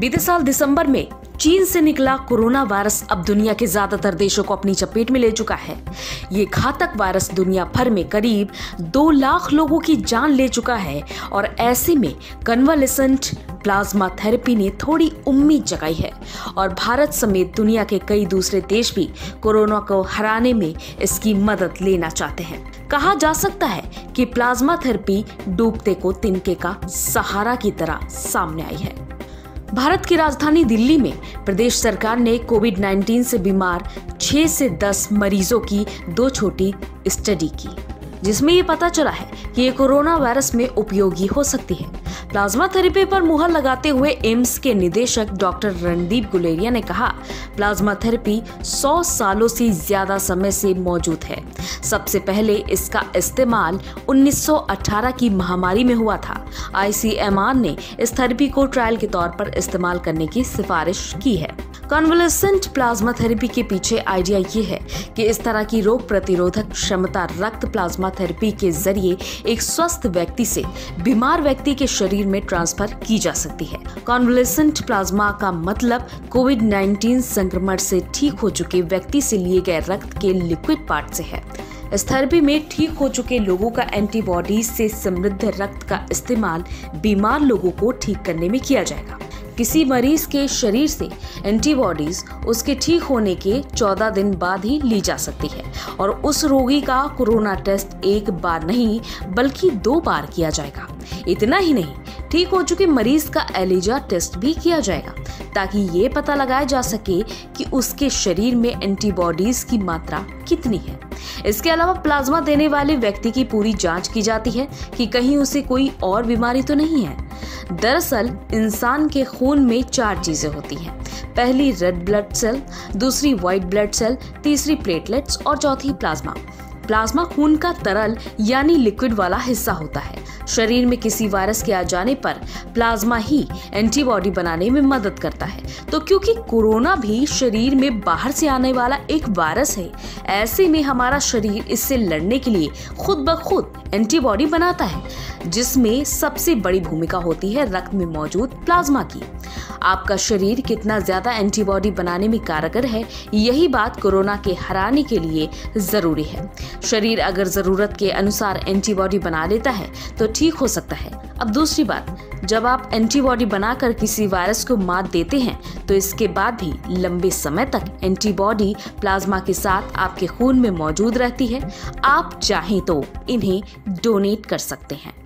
बीते साल दिसंबर में चीन से निकला कोरोना वायरस अब दुनिया के ज्यादातर देशों को अपनी चपेट में ले चुका है। ये घातक वायरस दुनिया भर में करीब 2 लाख लोगों की जान ले चुका है और ऐसे में कॉन्वलेसेंट प्लाज्मा थेरेपी ने थोड़ी उम्मीद जगाई है और भारत समेत दुनिया के कई दूसरे देश भी कोरोना को हराने में इसकी मदद लेना चाहते हैं। कहा जा सकता है कि प्लाज्मा थेरेपी डूबते को तिनके का सहारा की तरह सामने आई है। भारत की राजधानी दिल्ली में प्रदेश सरकार ने कोविड-19 से बीमार 6 से 10 मरीजों की 2 छोटी स्टडी की, जिसमें ये पता चला है कि ये कोरोना वायरस में उपयोगी हो सकती है। प्लाज्मा थेरेपी पर मुहर लगाते हुए एम्स के निदेशक डॉक्टर रणदीप गुलेरिया ने कहा, प्लाज्मा थेरेपी 100 सालों से ज्यादा समय से मौजूद है। सबसे पहले इसका इस्तेमाल 1918 की महामारी में हुआ था। आईसीएमआर ने इस थेरेपी को ट्रायल के तौर पर इस्तेमाल करने की सिफारिश की है। कॉन्वलेसेंट प्लाज्मा थेरेपी के पीछे आइडिया ये है कि इस तरह की रोग प्रतिरोधक क्षमता रक्त प्लाज्मा थेरेपी के जरिए एक स्वस्थ व्यक्ति से बीमार व्यक्ति के शरीर में ट्रांसफर की जा सकती है। कॉन्वलेसेंट प्लाज्मा का मतलब कोविड-19 संक्रमण से ठीक हो चुके व्यक्ति से लिए गए रक्त के लिक्विड पार्ट से है। इस थेरेपी में ठीक हो चुके लोगों का एंटीबॉडीज से समृद्ध रक्त का इस्तेमाल बीमार लोगों को ठीक करने में किया जाएगा। किसी मरीज के शरीर से एंटीबॉडीज उसके ठीक होने के 14 दिन बाद ही ली जा सकती है और उस रोगी का कोरोना टेस्ट 1 बार नहीं बल्कि 2 बार किया जाएगा। इतना ही नहीं, ठीक हो चुके मरीज का एलिज़ार टेस्ट भी किया जाएगा ताकि ये पता लगाया जा सके कि उसके शरीर में एंटीबॉडीज की मात्रा कितनी है। इसके अलावा प्लाज्मा देने वाले व्यक्ति की पूरी जांच की जाती है कि कहीं उसे कोई और बीमारी तो नहीं है। दरअसल इंसान के खून में 4 चीजें होती हैं, पहली रेड ब्लड सेल, दूसरी व्हाइट ब्लड सेल, तीसरी प्लेटलेट्स और चौथी प्लाज्मा। प्लाज्मा खून का तरल यानी लिक्विड वाला हिस्सा होता है। शरीर में किसी वायरस के आ जाने पर प्लाज्मा ही एंटीबॉडी बनाने में मदद करता है। तो क्योंकि कोरोना भी शरीर में बाहर से आने वाला एक वायरस है, ऐसे में हमारा शरीर इससे लड़ने के लिए खुद ब खुद एंटीबॉडी बनाता है, जिसमें सबसे बड़ी भूमिका होती है रक्त में मौजूद प्लाज्मा की। आपका शरीर कितना ज्यादा एंटीबॉडी बनाने में कारगर है, यही बात कोरोना के हराने के लिए जरूरी है। शरीर अगर जरूरत के अनुसार एंटीबॉडी बना लेता है तो ठीक हो सकता है। अब दूसरी बात, जब आप एंटीबॉडी बनाकर किसी वायरस को मात देते हैं तो इसके बाद भी लंबे समय तक एंटीबॉडी प्लाज्मा के साथ आपके खून में मौजूद रहती है। आप चाहें तो इन्हें डोनेट कर सकते हैं।